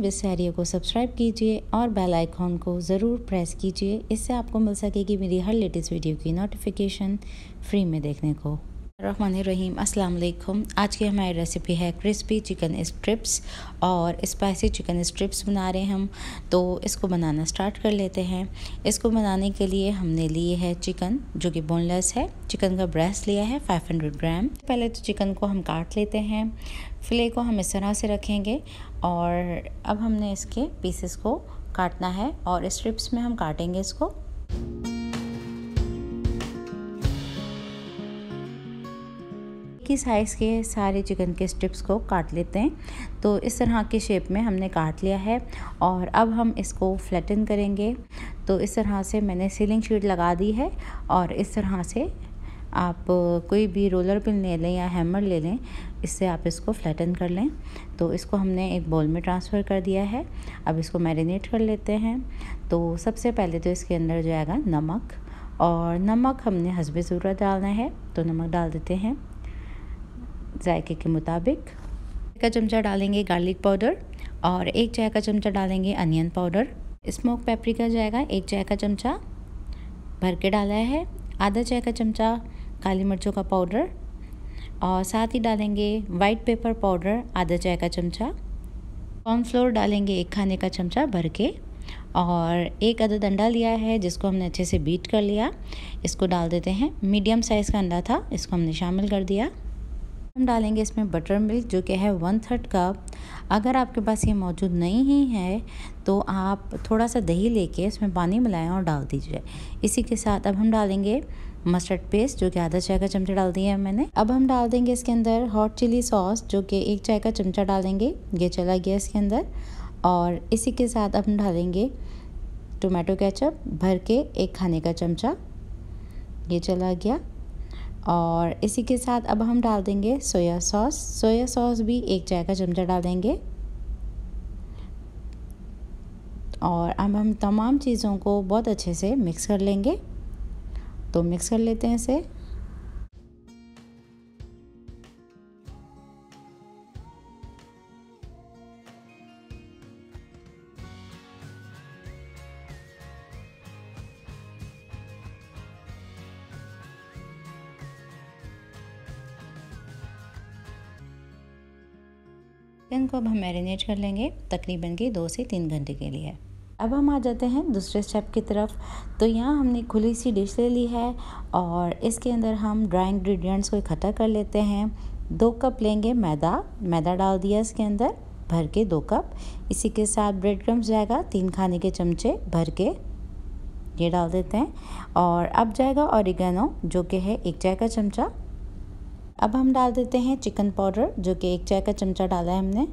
With सारिया को subscribe कीजिए और बेल आइकॉन को ज़रूर प्रेस कीजिए। इससे आपको मिल सकेगी मेरी हर लेटेस्ट वीडियो की नोटिफिकेशन फ्री में देखने को। रहमानिर्रहीम, अस्सलाम वालेकुम। आज की हमारी रेसिपी है क्रिस्पी चिकन स्ट्रिप्स और स्पाइसी चिकन स्ट्रिप्स बना रहे हैं हम, तो इसको बनाना स्टार्ट कर लेते हैं। इसको बनाने के लिए हमने लिए है चिकन जो कि बोनलेस है। चिकन का ब्रेस्ट लिया है 500 ग्राम। पहले तो चिकन को हम काट लेते हैं। फिले को हम इस तरह से रखेंगे और अब हमने इसके पीसेस को काटना है और स्ट्रिप्स में हम काटेंगे इसको। की साइज़ के सारे चिकन के स्ट्रिप्स को काट लेते हैं। तो इस तरह के शेप में हमने काट लिया है और अब हम इसको फ्लैटन करेंगे। तो इस तरह से मैंने सीलिंग शीट लगा दी है और इस तरह से आप कोई भी रोलर पिन ले लें या हैमर ले लें, इससे आप इसको फ्लैटन कर लें। तो इसको हमने एक बाउल में ट्रांसफ़र कर दिया है। अब इसको मैरिनेट कर लेते हैं। तो सबसे पहले तो इसके अंदर जाएगा नमक, और नमक हमने हस्बे ज़रूरत डालना है, तो नमक डाल देते हैं जायके के मुताबिक। एक चमचा डालेंगे गार्लिक पाउडर और एक चाय का चमचा डालेंगे अनियन पाउडर। स्मोक पेपरिका जाएगा, एक चाय का चमचा भर के डाला है। आधा चाय का चमचा काली मिर्चों का पाउडर और साथ ही डालेंगे वाइट पेपर पाउडर आधा चाय का चमचा। कॉर्नफ्लोर डालेंगे एक खाने का चमचा भर के, और एक अदद अंडा लिया है जिसको हमने अच्छे से बीट कर लिया, इसको डाल देते हैं। मीडियम साइज़ का अंडा था, इसको हमने शामिल कर दिया। हम डालेंगे इसमें बटर मिल्क जो कि है 1/3 कप। अगर आपके पास ये मौजूद नहीं ही है तो आप थोड़ा सा दही लेके इसमें पानी मिलाएं और डाल दीजिए। इसी के साथ अब हम डालेंगे मस्टर्ड पेस्ट जो कि आधा चाय का चमचा डाल दिया है मैंने। अब हम डाल देंगे इसके अंदर हॉट चिली सॉस जो कि एक चाय का चमचा डालेंगे, ये चला गया इसके अंदर। और इसी के साथ अब हम डालेंगे टोमेटो केचप भर के एक खाने का चमचा, ये चला गया। और इसी के साथ अब हम डाल देंगे सोया सॉस। सोया सॉस भी एक चाय का चमचा डालेंगे। और अब हम तमाम चीज़ों को बहुत अच्छे से मिक्स कर लेंगे। तो मिक्स कर लेते हैं इसे। चिकन को अब हम मैरिनेट कर लेंगे तकरीबन के 2 से 3 घंटे के लिए। अब हम आ जाते हैं दूसरे स्टेप की तरफ। तो यहाँ हमने खुली सी डिश ले ली है और इसके अंदर हम ड्राई इंग्रेडिएंट्स को इकट्ठा कर लेते हैं। 2 कप लेंगे मैदा, मैदा डाल दिया इसके अंदर भर के 2 कप। इसी के साथ ब्रेड क्रम्स जाएगा 3 खाने के चमचे भर के, ये डाल देते हैं। और अब जाएगा ओरिगैनो जो कि है 1 चाय का चमचा। अब हम डाल देते हैं चिकन पाउडर जो कि 1 चाय का चमचा डाला है हमने,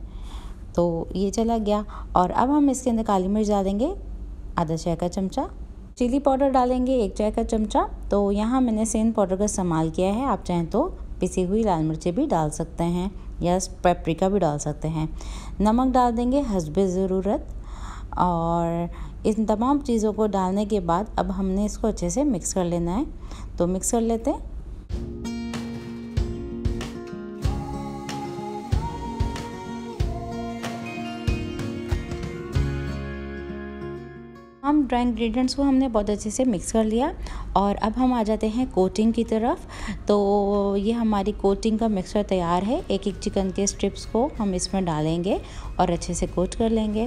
तो ये चला गया। और अब हम इसके अंदर काली मिर्च डालेंगे आधा चाय का चमचा। चिली पाउडर डालेंगे 1 चाय का चमचा। तो यहाँ मैंने सेंध पाउडर का इस्तेमाल किया है, आप चाहें तो पिसी हुई लाल मिर्चें भी डाल सकते हैं या पेपरिका भी डाल सकते हैं। नमक डाल देंगे हस्बे ज़रूरत। और इन तमाम चीज़ों को डालने के बाद अब हमने इसको अच्छे से मिक्स कर लेना है। तो मिक्स कर लेते हैं। हम ड्राई इंग्रेडिएंट्स को हमने बहुत अच्छे से मिक्स कर लिया और अब हम आ जाते हैं कोटिंग की तरफ। तो ये हमारी कोटिंग का मिक्सचर तैयार है। एक एक चिकन के स्ट्रिप्स को हम इसमें डालेंगे और अच्छे से कोट कर लेंगे।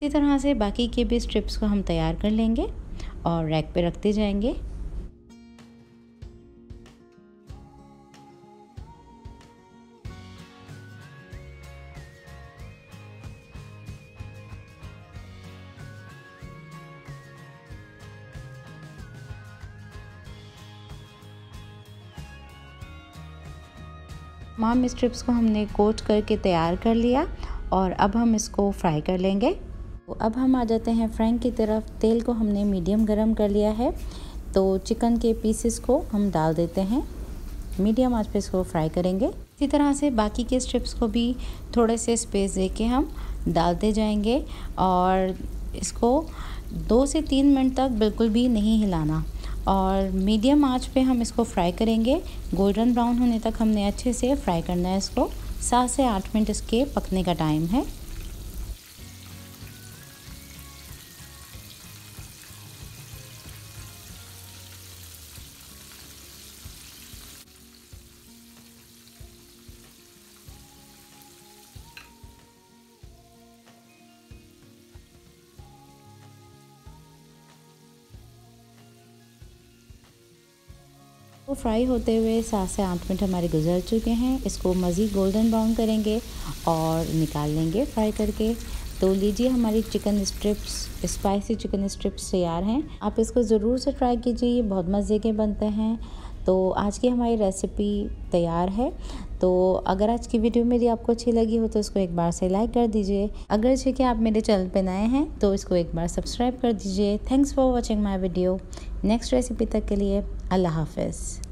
इसी तरह से बाकी के भी स्ट्रिप्स को हम तैयार कर लेंगे और रैक पे रखते जाएंगे। तमाम स्ट्रिप्स को हमने कोट करके तैयार कर लिया और अब हम इसको फ्राई कर लेंगे। तो अब हम आ जाते हैं फ्राइंग की तरफ। तेल को हमने मीडियम गरम कर लिया है, तो चिकन के पीसेस को हम डाल देते हैं। मीडियम आंच पे इसको फ्राई करेंगे। इसी तरह से बाकी के स्ट्रिप्स को भी थोड़े से स्पेस देके हम डालते जाएंगे और इसको 2 से 3 मिनट तक बिल्कुल भी नहीं हिलाना। और मीडियम आंच पे हम इसको फ्राई करेंगे। गोल्डन ब्राउन होने तक हमने अच्छे से फ्राई करना है इसको। 7 से 8 मिनट इसके पकने का टाइम है। तो फ्राई होते हुए 7 से 8 मिनट हमारे गुजर चुके हैं। इसको मज़ीद गोल्डन ब्राउन करेंगे और निकाल लेंगे फ्राई करके। तो लीजिए हमारी chicken strips, spicy chicken strips तैयार हैं। आप इसको ज़रूर से ट्राई कीजिए, ये बहुत मज़े के बनते हैं। तो आज की हमारी रेसिपी तैयार है। तो अगर आज की वीडियो मेरी आपको अच्छी लगी हो तो इसको एक बार से लाइक कर दीजिए। अगर जैसे कि आप मेरे चैनल पर नए हैं तो इसको एक बार सब्सक्राइब कर दीजिए। Thanks for watching my video. Next recipe तक के लिए अल्लाह हाफ़िज़।